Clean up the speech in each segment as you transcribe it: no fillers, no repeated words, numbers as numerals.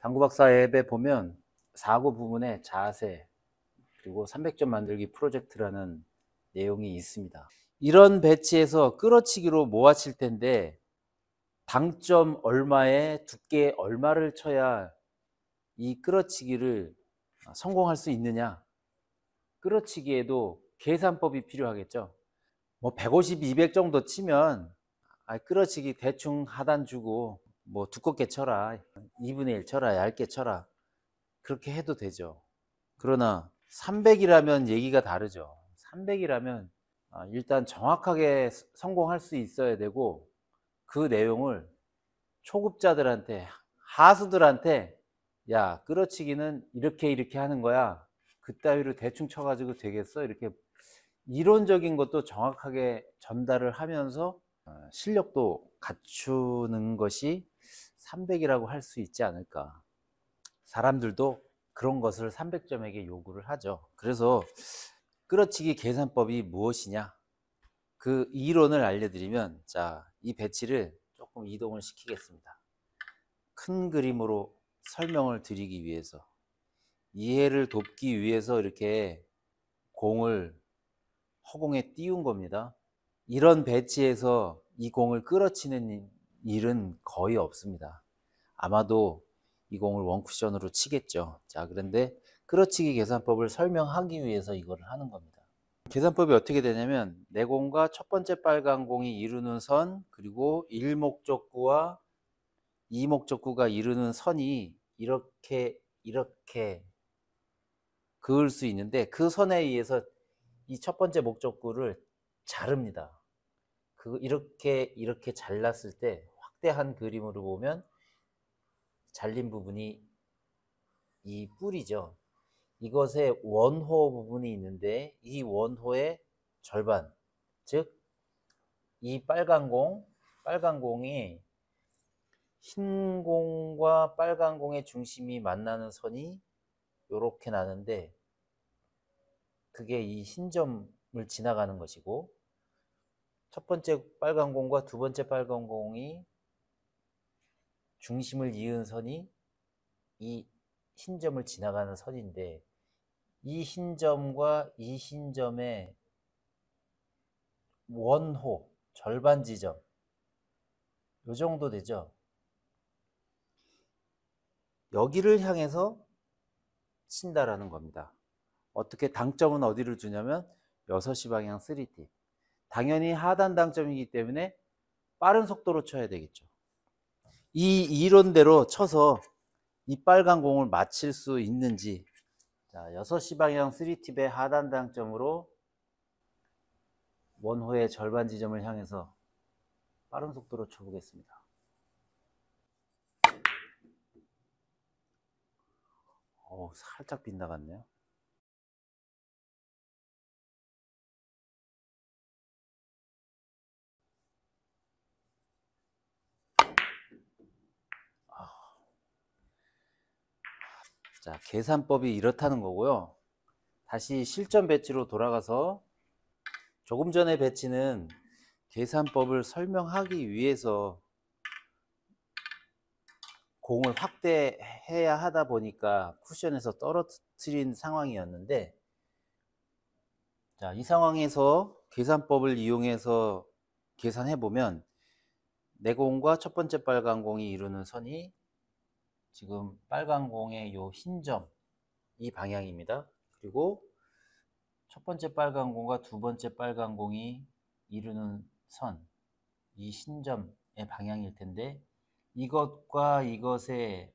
당구박사 앱에 보면 4구 부분에 자세 그리고 300점 만들기 프로젝트라는 내용이 있습니다. 이런 배치에서 끌어치기로 모아칠 텐데 당점 얼마에 두께 얼마를 쳐야 이 끌어치기를 성공할 수 있느냐. 끌어치기에도 계산법이 필요하겠죠. 뭐 150, 200 정도 치면 끌어치기 대충 하단 주고 뭐 두껍게 쳐라, 2분의 1 쳐라, 얇게 쳐라 그렇게 해도 되죠. 그러나 300이라면 얘기가 다르죠. 300이라면 일단 정확하게 성공할 수 있어야 되고 그 내용을 초급자들한테, 하수들한테 야, 끌어치기는 이렇게 하는 거야. 그따위로 대충 쳐가지고 되겠어? 이렇게 이론적인 것도 정확하게 전달을 하면서 실력도 갖추는 것이 300이라고 할 수 있지 않을까. 사람들도 그런 것을 300점에게 요구를 하죠. 그래서 끌어치기 계산법이 무엇이냐, 그 이론을 알려드리면, 자, 이 배치를 조금 이동을 시키겠습니다. 큰 그림으로 설명을 드리기 위해서, 이해를 돕기 위해서 이렇게 공을 허공에 띄운 겁니다. 이런 배치에서 이 공을 끌어치는 일은 거의 없습니다. 아마도 이 공을 원쿠션으로 치겠죠. 자, 그런데 끌어치기 계산법을 설명하기 위해서 이걸 하는 겁니다. 계산법이 어떻게 되냐면 내 공과 첫 번째 빨간 공이 이루는 선, 그리고 1목적구와 2목적구가 이루는 선이 이렇게 그을 수 있는데 그 선에 의해서 이 첫 번째 목적구를 자릅니다. 그 이렇게 잘랐을 때 확대한 그림으로 보면 잘린 부분이 이 뿔이죠. 이것에 원호 부분이 있는데 이 원호의 절반, 즉 이 빨간 공이 흰 공과 빨간 공의 중심이 만나는 선이 이렇게 나는데 그게 이 흰 점을 지나가는 것이고, 첫 번째 빨간 공과 두 번째 빨간 공이 중심을 이은 선이 이 흰 점을 지나가는 선인데 이 흰 점과 이 흰 점의 원호, 절반 지점, 요 정도 되죠. 여기를 향해서 친다라는 겁니다. 어떻게 당점은 어디를 주냐면 6시 방향 3팁. 당연히 하단 당점이기 때문에 빠른 속도로 쳐야 되겠죠. 이 이론대로 쳐서 이 빨간 공을 맞힐 수 있는지. 자, 6시 방향 3팁의 하단 당점으로 원호의 절반 지점을 향해서 빠른 속도로 쳐보겠습니다. 살짝 빗나갔네요. 자, 계산법이 이렇다는 거고요. 다시 실전 배치로 돌아가서 조금 전에 배치는 계산법을 설명하기 위해서 공을 확대해야 하다 보니까 쿠션에서 떨어뜨린 상황이었는데, 자, 이 상황에서 계산법을 이용해서 계산해 보면 내 공과 첫 번째 빨간 공이 이루는 선이 지금 빨간 공의 요 흰 점, 이 방향입니다. 그리고 첫 번째 빨간 공과 두 번째 빨간 공이 이루는 선, 이 흰 점의 방향일 텐데 이것과 이것의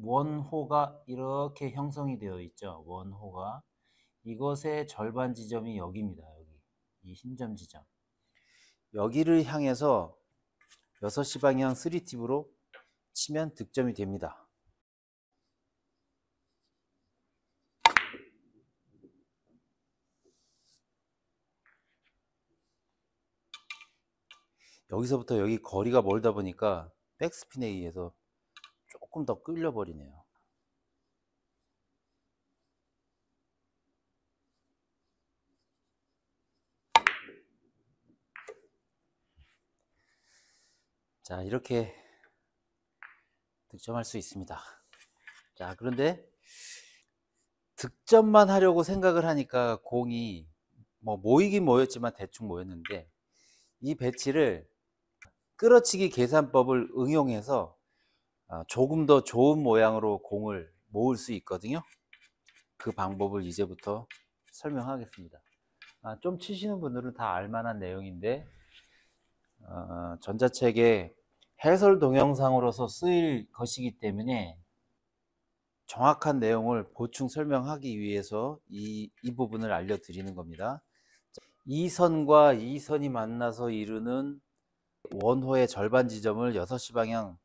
원호가 이렇게 형성이 되어 있죠. 원호가 이것의 절반 지점이 여기입니다. 여기 이 흰 점 지점, 여기를 향해서 6시 방향 3팁으로 치면 득점이 됩니다. 여기서부터 여기 거리가 멀다 보니까 백스핀에 의해서 조금 더 끌려버리네요. 자, 이렇게 득점할 수 있습니다. 자, 그런데 득점만 하려고 생각을 하니까 공이 뭐 모이긴 모였지만 대충 모였는데, 이 배치를 끌어치기 계산법을 응용해서 조금 더 좋은 모양으로 공을 모을 수 있거든요. 그 방법을 이제부터 설명하겠습니다. 좀 치시는 분들은 다 알만한 내용인데, 전자책에 해설 동영상으로서 쓰일 것이기 때문에 정확한 내용을 보충 설명하기 위해서 이 부분을 알려드리는 겁니다. 이 선과 이 선이 만나서 이루는 원호의 절반 지점을 6시 방향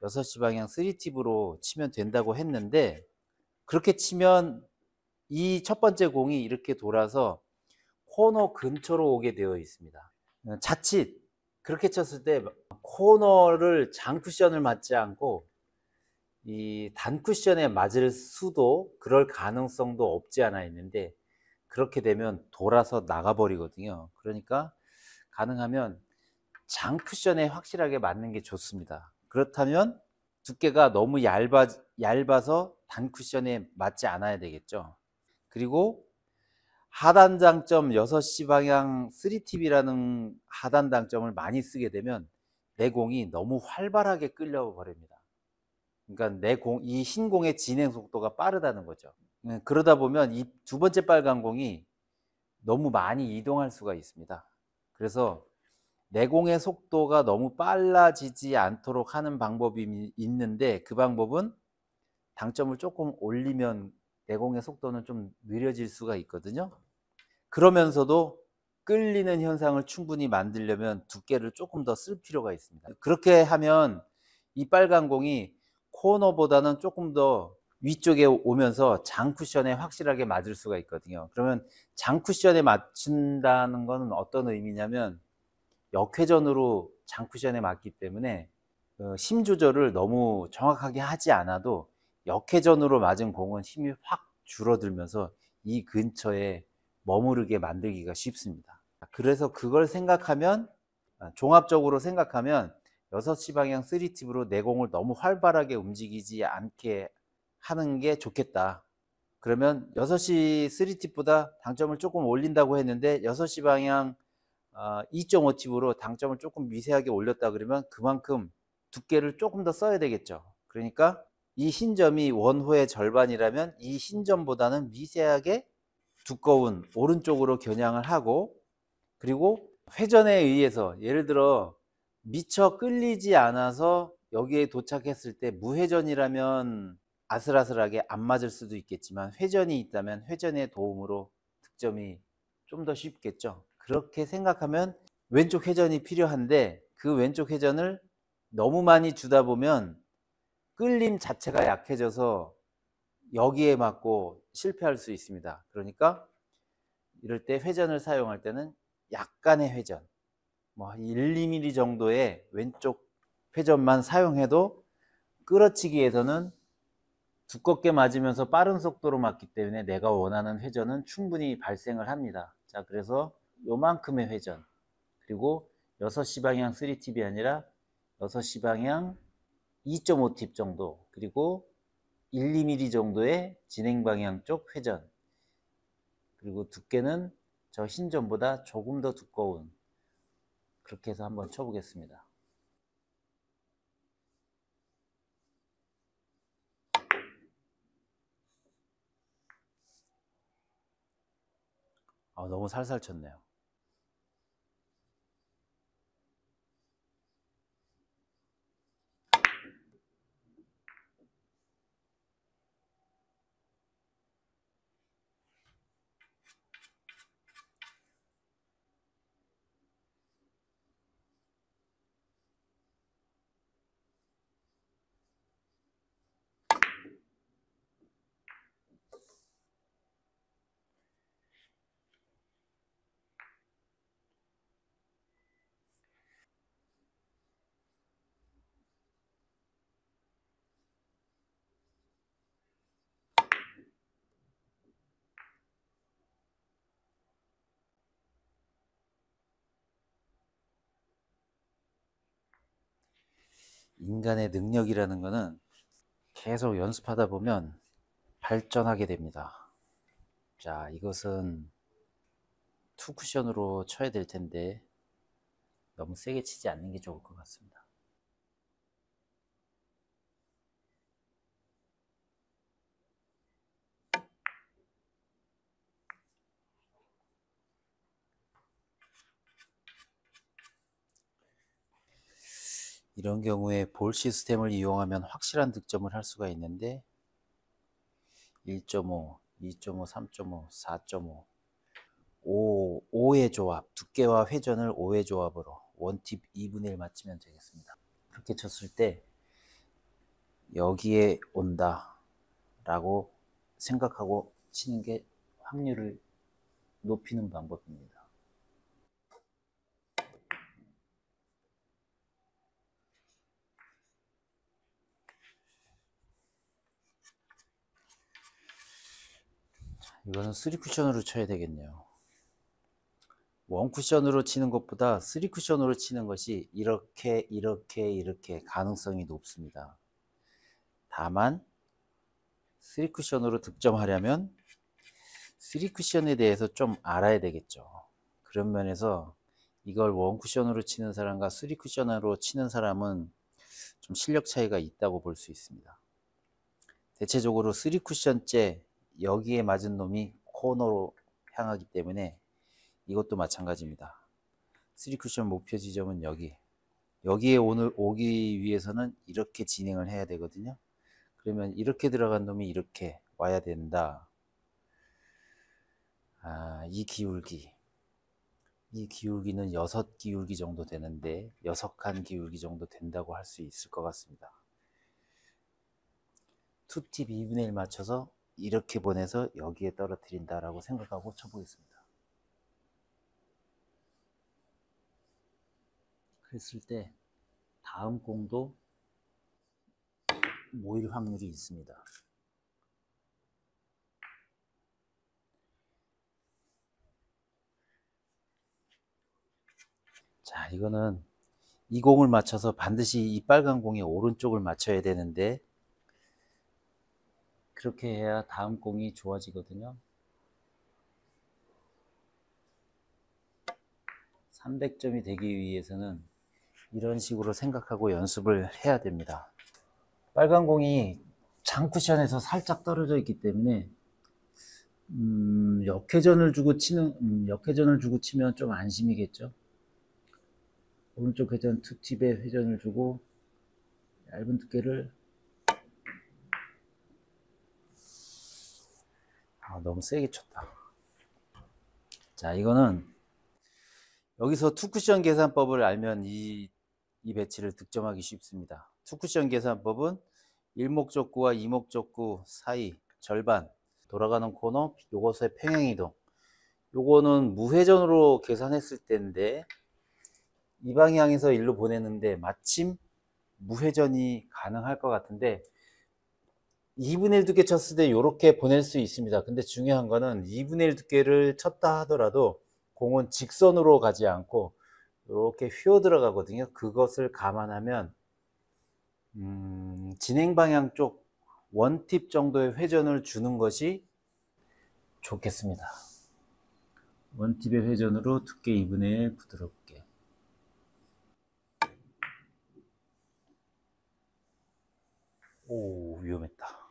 3팁으로 치면 된다고 했는데, 그렇게 치면 이 첫 번째 공이 이렇게 돌아서 코너 근처로 오게 되어 있습니다. 자칫 그렇게 쳤을 때 코너를 장쿠션을 맞지 않고 이 단쿠션에 맞을 수도, 그럴 가능성도 없지 않아 있는데, 그렇게 되면 돌아서 나가버리거든요. 그러니까 가능하면 장쿠션에 확실하게 맞는 게 좋습니다. 그렇다면 두께가 너무 얇아서 단쿠션에 맞지 않아야 되겠죠. 그리고 하단 당점 6시 방향 3팁이라는 하단 당점을 많이 쓰게 되면 내 공이 너무 활발하게 끌려버립니다. 그러니까 이 흰 공의 진행 속도가 빠르다는 거죠. 그러다 보면 이 두 번째 빨간 공이 너무 많이 이동할 수가 있습니다. 그래서 내 공의 속도가 너무 빨라지지 않도록 하는 방법이 있는데, 그 방법은 당점을 조금 올리면 내 공의 속도는 좀 느려질 수가 있거든요. 그러면서도 끌리는 현상을 충분히 만들려면 두께를 조금 더 쓸 필요가 있습니다. 그렇게 하면 이 빨간 공이 코너보다는 조금 더 위쪽에 오면서 장쿠션에 확실하게 맞을 수가 있거든요. 그러면 장쿠션에 맞춘다는 건 어떤 의미냐면, 역회전으로 장쿠션에 맞기 때문에 힘 조절을 너무 정확하게 하지 않아도 역회전으로 맞은 공은 힘이 확 줄어들면서 이 근처에 머무르게 만들기가 쉽습니다. 그래서 그걸 생각하면, 종합적으로 생각하면 6시 방향 3팁으로 내 공을 너무 활발하게 움직이지 않게 하는 게 좋겠다. 그러면 6시 3팁보다 당점을 조금 올린다고 했는데 6시 방향 2.5팁으로 당점을 조금 미세하게 올렸다 그러면 그만큼 두께를 조금 더 써야 되겠죠. 그러니까 이 흰 점이 원호의 절반이라면 이 흰 점보다는 미세하게 두꺼운 오른쪽으로 겨냥을 하고, 그리고 회전에 의해서 예를 들어 미처 끌리지 않아서 여기에 도착했을 때 무회전이라면 아슬아슬하게 안 맞을 수도 있겠지만, 회전이 있다면 회전의 도움으로 득점이 좀 더 쉽겠죠. 그렇게 생각하면 왼쪽 회전이 필요한데, 그 왼쪽 회전을 너무 많이 주다 보면 끌림 자체가 약해져서 여기에 맞고 실패할 수 있습니다. 그러니까 이럴 때 회전을 사용할 때는 약간의 회전, 뭐 1, 2mm 정도의 왼쪽 회전만 사용해도 끌어치기에서는 두껍게 맞으면서 빠른 속도로 맞기 때문에 내가 원하는 회전은 충분히 발생을 합니다. 자, 그래서 요만큼의 회전, 그리고 6시 방향 3팁이 아니라 6시 방향 2.5팁 정도, 그리고 1, 2mm 정도의 진행 방향 쪽 회전, 그리고 두께는 저 흰 점보다 조금 더 두꺼운, 그렇게 해서 한번 쳐보겠습니다. 너무 살살 쳤네요. 인간의 능력이라는 거는 계속 연습하다 보면 발전하게 됩니다. 자, 이것은 투쿠션으로 쳐야 될 텐데 너무 세게 치지 않는 게 좋을 것 같습니다. 이런 경우에 볼 시스템을 이용하면 확실한 득점을 할 수가 있는데 1.5, 2.5, 3.5, 4.5 5의 조합, 두께와 회전을 5의 조합으로 원팁 2분의 1 맞추면 되겠습니다. 그렇게 쳤을 때 여기에 온다 라고 생각하고 치는 게 확률을 높이는 방법입니다. 이거는 3쿠션으로 쳐야 되겠네요. 1쿠션으로 치는 것보다 3쿠션으로 치는 것이 이렇게 가능성이 높습니다. 다만 3쿠션으로 득점하려면 3쿠션에 대해서 좀 알아야 되겠죠. 그런 면에서 이걸 1쿠션으로 치는 사람과 3쿠션으로 치는 사람은 좀 실력 차이가 있다고 볼 수 있습니다. 대체적으로 3쿠션째 여기에 맞은 놈이 코너로 향하기 때문에 이것도 마찬가지입니다. 3쿠션 목표 지점은 여기에 오늘 오기 위해서는 이렇게 진행을 해야 되거든요. 그러면 이렇게 들어간 놈이 이렇게 와야 된다. 이 기울기는 6기울기 정도 되는데 6칸 기울기 정도 된다고 할 수 있을 것 같습니다. 투팁 2분의 1 맞춰서 이렇게 보내서 여기에 떨어뜨린다 라고 생각하고 쳐보겠습니다. 그랬을 때 다음 공도 모일 확률이 있습니다. 자, 이거는 이 공을 맞춰서 반드시 이 빨간 공의 오른쪽을 맞춰야 되는데 그렇게 해야 다음 공이 좋아지거든요. 300점이 되기 위해서는 이런 식으로 생각하고 연습을 해야 됩니다. 빨간 공이 장쿠션에서 살짝 떨어져 있기 때문에 역회전을 주고 치면 좀 안심이겠죠. 오른쪽 회전 투팁에 회전을 주고 얇은 두께를 너무 세게 쳤다. 자, 이거는 여기서 투쿠션 계산법을 알면 이 배치를 득점하기 쉽습니다. 투쿠션 계산법은 일목적구와 이목적구 사이 절반 돌아가는 코너, 요것의 평행이동, 요거는 무회전으로 계산했을 때인데 이 방향에서 일로 보내는데 마침 무회전이 가능할 것 같은데 2분의 1 두께 쳤을 때 이렇게 보낼 수 있습니다. 근데 중요한 거는 2분의 1 두께를 쳤다 하더라도 공은 직선으로 가지 않고 이렇게 휘어 들어가거든요. 그것을 감안하면 진행 방향 쪽 원팁 정도의 회전을 주는 것이 좋겠습니다. 원팁의 회전으로 두께 2분의 1 부드럽게. 오, 위험했다.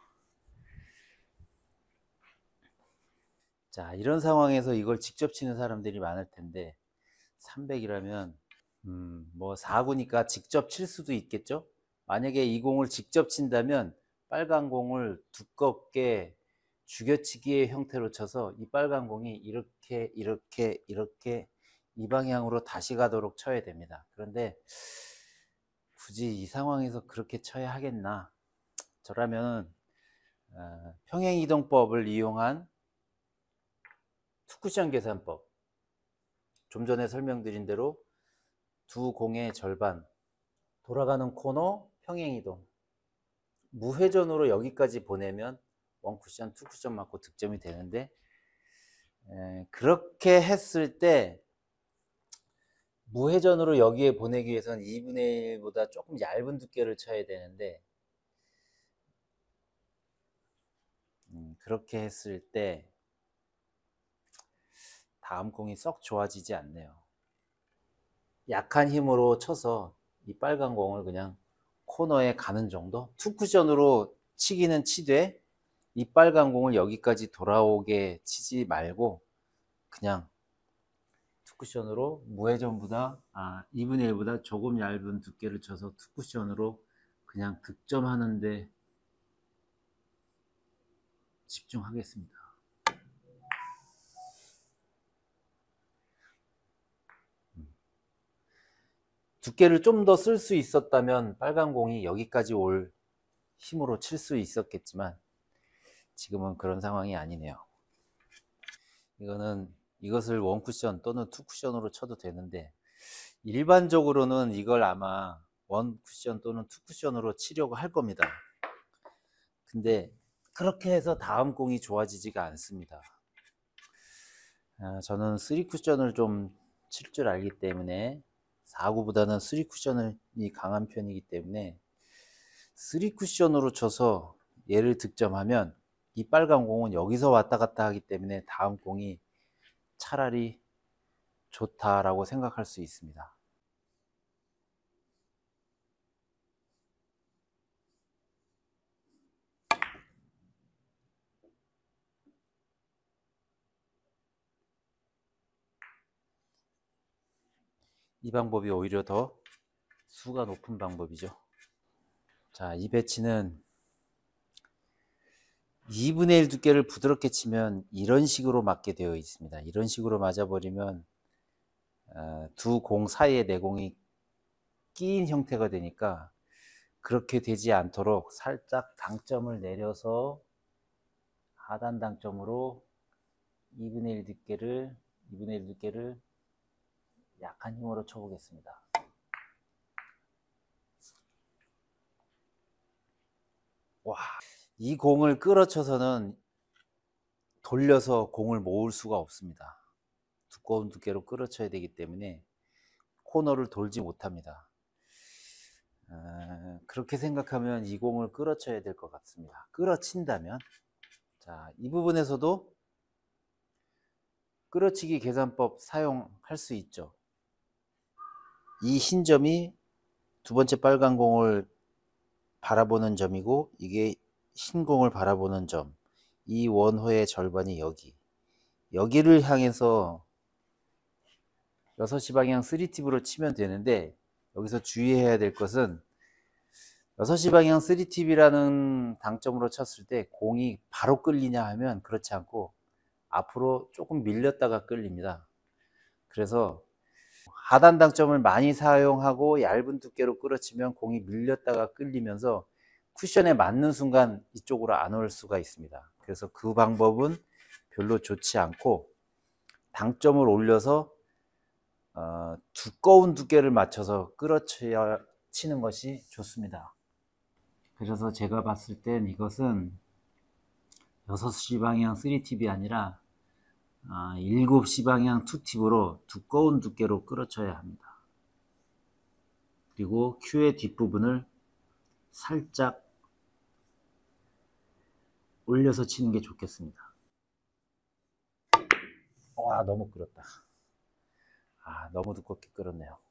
자, 이런 상황에서 이걸 직접 치는 사람들이 많을 텐데 300이라면 뭐 4구니까 직접 칠 수도 있겠죠. 만약에 이 공을 직접 친다면 빨간 공을 두껍게 죽여치기의 형태로 쳐서 이 빨간 공이 이렇게 이 방향으로 다시 가도록 쳐야 됩니다. 그런데 굳이 이 상황에서 그렇게 쳐야 하겠나? 저라면 평행이동법을 이용한 투쿠션 계산법, 좀 전에 설명드린 대로 두 공의 절반 돌아가는 코너 평행이동 무회전으로 여기까지 보내면 1쿠션, 2쿠션 맞고 득점이 되는데 그렇게 했을 때 무회전으로 여기에 보내기 위해서는 2분의 1보다 조금 얇은 두께를 쳐야 되는데 그렇게 했을 때 다음 공이 썩 좋아지지 않네요. 약한 힘으로 쳐서 이 빨간 공을 그냥 코너에 가는 정도? 투쿠션으로 치기는 치되 이 빨간 공을 여기까지 돌아오게 치지 말고 그냥 투쿠션으로 무회전보다 2분의 1보다 조금 얇은 두께를 쳐서 투쿠션으로 그냥 득점하는데 집중하겠습니다. 두께를 좀 더 쓸 수 있었다면 빨간 공이 여기까지 올 힘으로 칠 수 있었겠지만 지금은 그런 상황이 아니네요. 이것을 원쿠션 또는 투쿠션으로 쳐도 되는데 일반적으로는 이걸 아마 원쿠션 또는 투쿠션으로 치려고 할 겁니다. 근데 그렇게 해서 다음 공이 좋아지지가 않습니다. 저는 3쿠션을 좀 칠 줄 알기 때문에 4구보다는 3쿠션이 강한 편이기 때문에 3쿠션으로 쳐서 얘를 득점하면 이 빨간 공은 여기서 왔다 갔다 하기 때문에 다음 공이 차라리 좋다라고 생각할 수 있습니다. 이 방법이 오히려 더 수가 높은 방법이죠. 자, 이 배치는 2분의 1 두께를 부드럽게 치면 이런 식으로 맞게 되어 있습니다. 이런 식으로 맞아버리면 두 공 사이에 내 공이 끼인 형태가 되니까 그렇게 되지 않도록 살짝 당점을 내려서 하단 당점으로 2분의 1 두께를 약한 힘으로 쳐보겠습니다. 와, 이 공을 끌어쳐서는 돌려서 공을 모을 수가 없습니다. 두꺼운 두께로 끌어쳐야 되기 때문에 코너를 돌지 못합니다. 그렇게 생각하면 이 공을 끌어쳐야 될 것 같습니다. 끌어친다면, 자, 이 부분에서도 끌어치기 계산법 사용할 수 있죠. 이 흰 점이 두 번째 빨간 공을 바라보는 점이고 이게 흰 공을 바라보는 점, 이 원호의 절반이 여기를 향해서 6시 방향 3팁으로 치면 되는데 여기서 주의해야 될 것은 6시 방향 3팁이라는 당점으로 쳤을 때 공이 바로 끌리냐 하면 그렇지 않고 앞으로 조금 밀렸다가 끌립니다. 그래서 하단 당점을 많이 사용하고 얇은 두께로 끌어치면 공이 밀렸다가 끌리면서 쿠션에 맞는 순간 이쪽으로 안 올 수가 있습니다. 그래서 그 방법은 별로 좋지 않고 당점을 올려서 두꺼운 두께를 맞춰서 끌어치어 치는 것이 좋습니다. 그래서 제가 봤을 땐 이것은 6시 방향 3팁이 아니라 7시 방향 2팁으로 두꺼운 두께로 끌어쳐야 합니다. 그리고 큐의 뒷부분을 살짝 올려서 치는 게 좋겠습니다. 와, 너무 끌었다. 너무 두껍게 끌었네요.